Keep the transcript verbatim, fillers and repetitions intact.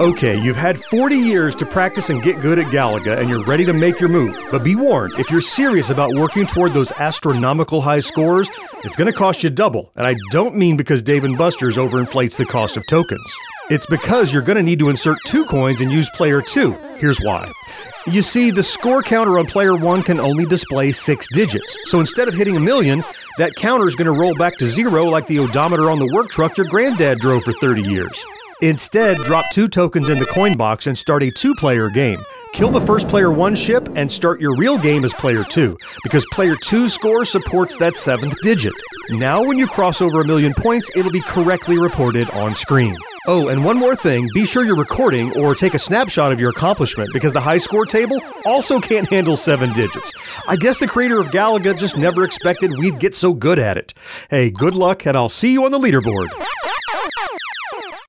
Okay, you've had forty years to practice and get good at Galaga, and you're ready to make your move. But be warned, if you're serious about working toward those astronomical high scores, it's going to cost you double. And I don't mean because Dave and Buster's overinflates the cost of tokens. It's because you're going to need to insert two coins and use player two. Here's why. You see, the score counter on player one can only display six digits. So instead of hitting a million, that counter is going to roll back to zero like the odometer on the work truck your granddad drove for thirty years. Instead, drop two tokens in the coin box and start a two-player game. Kill the first player one ship and start your real game as player two, because player two's score supports that seventh digit. Now when you cross over a million points, it'll be correctly reported on screen. Oh, and one more thing, be sure you're recording or take a snapshot of your accomplishment, because the high score table also can't handle seven digits. I guess the creator of Galaga just never expected we'd get so good at it. Hey, good luck, and I'll see you on the leaderboard.